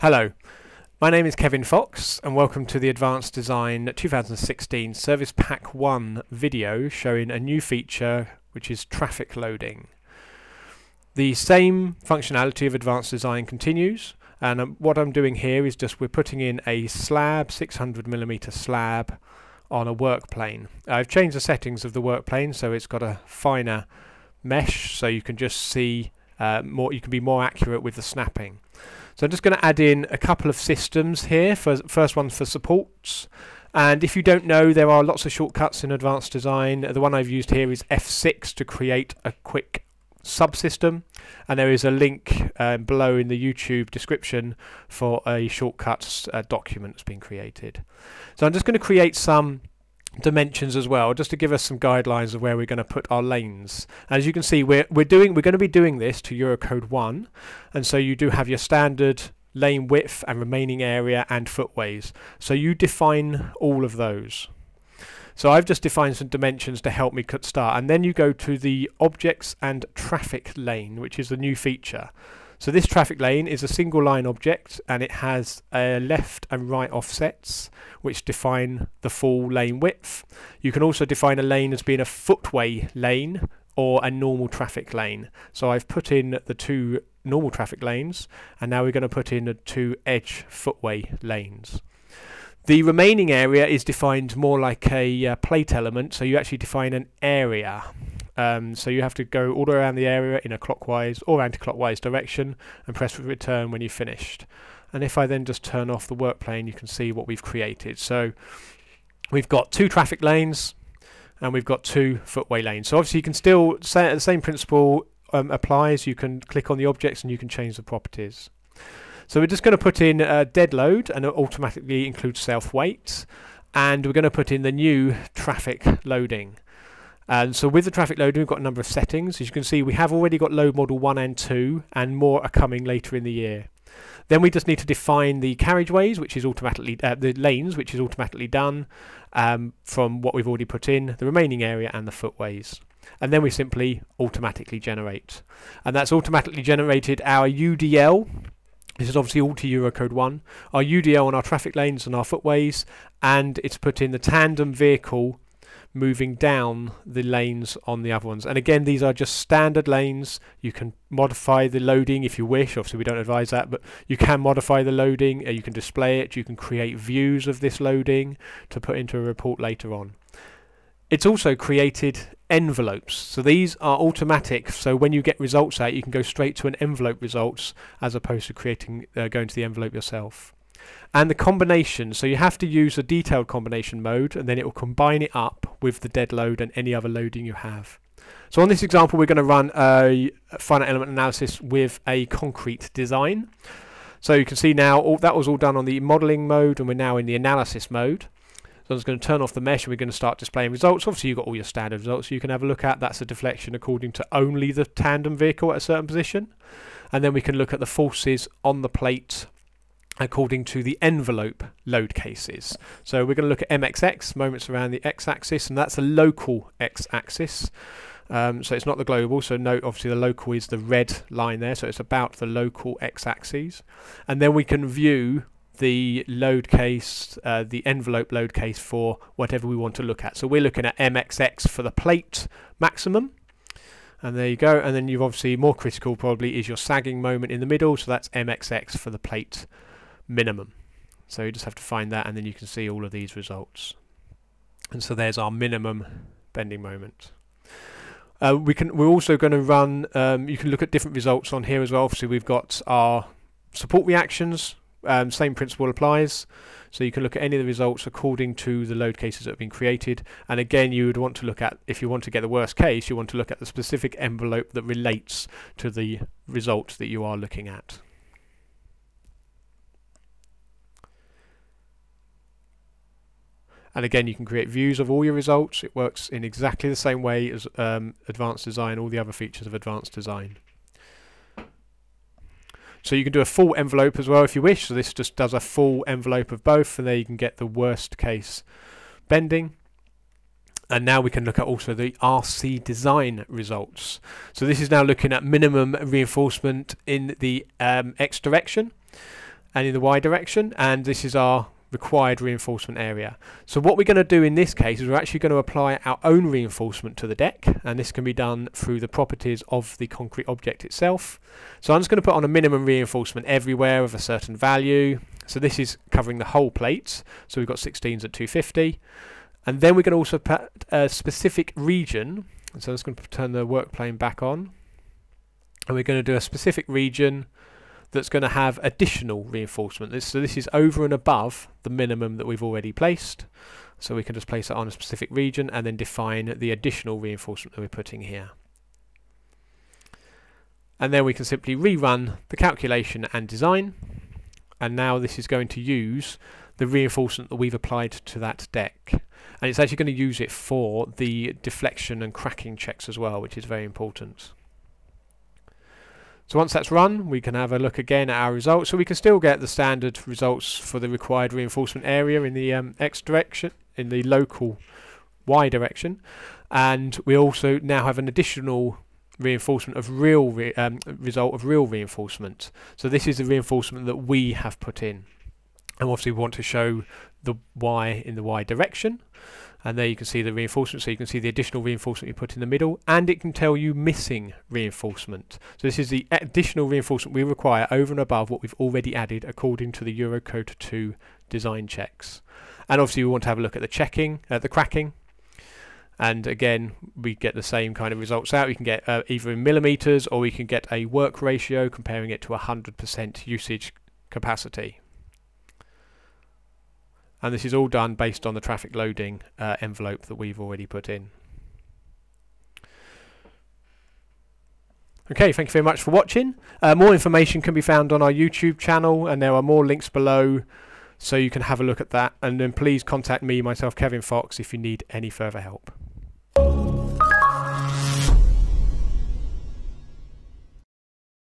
Hello, my name is Kevin Fox and welcome to the Advanced Design 2016 Service Pack 1 video showing a new feature which is traffic loading. The same functionality of Advanced Design continues, and what I'm doing here is just we're putting in a slab, 600mm slab on a work plane. I've changed the settings of the work plane so it's got a finer mesh so you can just see you can be more accurate with the snapping. So I'm just going to add in a couple of systems here. First one for supports, and if you don't know, there are lots of shortcuts in Advanced Design. The one I've used here is F6 to create a quick subsystem, and there is a link below in the YouTube description for a shortcuts document that's been created. So I'm just going to create some dimensions as well, just to give us some guidelines of where we're going to put our lanes. As you can see, we're going to be doing this to Eurocode 1, and so you do have your standard lane width and remaining area and footways, so you define all of those. So I've just defined some dimensions to help me start, and then you go to the objects and traffic lane, which is the new feature. So this traffic lane is a single line object, and it has left and right offsets which define the full lane width. You can also define a lane as being a footway lane or a normal traffic lane. So I've put in the two normal traffic lanes, and now we're going to put in the two edge footway lanes. The remaining area is defined more like a plate element, so you actually define an area. So you have to go all the way around the area in a clockwise or anti-clockwise direction and press return when you've finished. And if I then just turn off the work plane, you can see what we've created. So we've got two traffic lanes and we've got two footway lanes. So obviously you can still say the same principle applies. You can click on the objects and you can change the properties. So we're just going to put in dead load, and it automatically includes self-weight, and we're going to put in the new traffic loading. And so with the traffic loading, we've got a number of settings. As you can see, we have already got load model 1 and 2, and more are coming later in the year. Then we just need to define the carriageways, which is automatically the lanes, which is automatically done from what we've already put in, the remaining area and the footways. And then we simply automatically generate. And that's automatically generated our UDL. This is obviously all to Eurocode 1. Our UDL on our traffic lanes and our footways, and it's put in the tandem vehicle moving down the lanes on the other ones. And again, these are just standard lanes. You can modify the loading if you wish. Obviously we don't advise that, but you can modify the loading, you can display it, you can create views of this loading to put into a report later on. It's also created envelopes, so these are automatic, so when you get results out you can go straight to an envelope results as opposed to creating going to the envelope yourself. And the combination, so you have to use a detailed combination mode, and then it will combine it up with the dead load and any other loading you have. So on this example we're going to run a finite element analysis with a concrete design. So you can see now that was all done on the modelling mode, and we're now in the analysis mode. So I'm just going to turn off the mesh and we're going to start displaying results. Obviously you've got all your standard results, so you can have a look at that's a deflection according to only the tandem vehicle at a certain position, and then we can look at the forces on the plate according to the envelope load cases. So we're going to look at MXX, moments around the x-axis, and that's a local x-axis, so it's not the global, so note obviously the local is the red line there, so it's about the local x-axis. And then we can view the load case, the envelope load case for whatever we want to look at. So we're looking at MXX for the plate maximum. And there you go. And then you've obviously more critical probably is your sagging moment in the middle, so that's MXX for the plate minimum. So you just have to find that, and then you can see all of these results. And so there's our minimum bending moment. We're also going to run, you can look at different results on here as well. So we've got our support reactions, same principle applies, so you can look at any of the results according to the load cases that have been created. And again, you would want to look at, if you want to get the worst case, you want to look at the specific envelope that relates to the result that you are looking at. And again, you can create views of all your results. It works in exactly the same way as Advanced Design, all the other features of Advanced Design. So you can do a full envelope as well if you wish. So this just does a full envelope of both, and there you can get the worst case bending. And now we can look at also the RC design results. So this is now looking at minimum reinforcement in the X direction. and in the Y direction, and this is our required reinforcement area. So what we're going to do in this case is we're actually going to apply our own reinforcement to the deck, and this can be done through the properties of the concrete object itself. So I'm just going to put on a minimum reinforcement everywhere of a certain value. So this is covering the whole plates, so we've got 16s at 250. And then we're going to also put a specific region, and so I'm just going to turn the work plane back on, and we're going to do a specific region that's going to have additional reinforcement. So this is over and above the minimum that we've already placed. So we can just place it on a specific region and then define the additional reinforcement that we're putting here. And then we can simply rerun the calculation and design. And now this is going to use the reinforcement that we've applied to that deck. And it's actually going to use it for the deflection and cracking checks as well, which is very important. So once that's run, we can have a look again at our results. So we can still get the standard results for the required reinforcement area in the X direction, in the local Y direction. And we also now have an additional reinforcement of result of real reinforcement. So this is the reinforcement that we have put in. And obviously we want to show the Y in the Y direction. And there you can see the reinforcement, so you can see the additional reinforcement you put in the middle, and it can tell you missing reinforcement. So this is the additional reinforcement we require over and above what we've already added according to the Eurocode 2 design checks. And obviously we want to have a look at the checking, the cracking. And again, we get the same kind of results out. We can get either in millimeters, or we can get a work ratio comparing it to 100% usage capacity. And this is all done based on the traffic loading envelope that we've already put in. Okay, thank you very much for watching. More information can be found on our YouTube channel, and there are more links below, so you can have a look at that. And then please contact me, myself, Kevin Fox, if you need any further help.